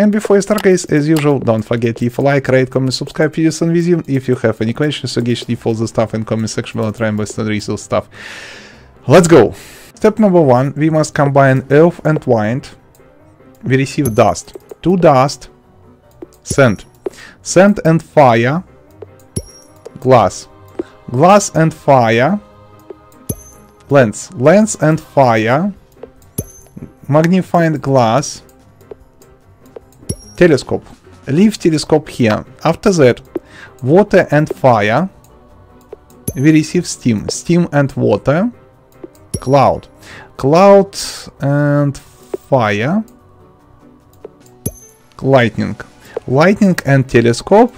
And before you start, guys, as usual, don't forget to leave a like, rate, comment, subscribe to this on Visium. If you have any questions, so leave all the stuff in comment section, we'll try and best resource stuff. Let's go! Step number one, we must combine earth and wind. We receive dust. 2 dust, sand. Sand and fire, glass. Glass and fire, lens. Lens and fire, magnifying glass, telescope. Leave telescope here. After that, water and fire, we receive steam. Steam and water, cloud. Cloud and fire, lightning. Lightning and telescope,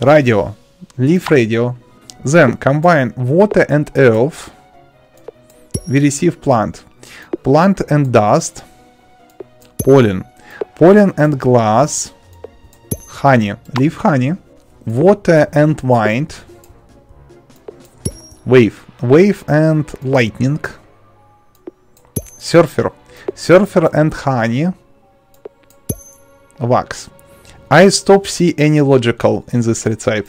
radio. Leave radio. Then combine water and earth, we receive plant. Plant and dust, pollen. Pollen and glass, honey. Leave honey. Water and wind, wave. Wave and lightning, surfer. Surfer and honey, wax. I stop see any logical in this recipe.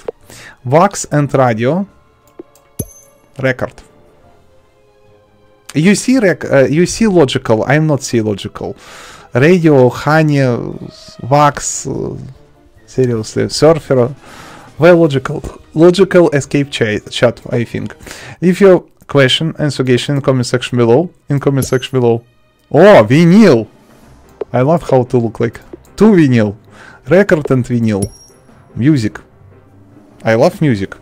Wax and radio, record. You see, you see logical. I'm not see logical. Radio, honey, wax, seriously, surfer, well, logical. Logical escape chat, I think. Leave your question and suggestion in comment section below. Oh, vinyl! I love how to look like. 2 vinyl. Record and vinyl. Music. I love music.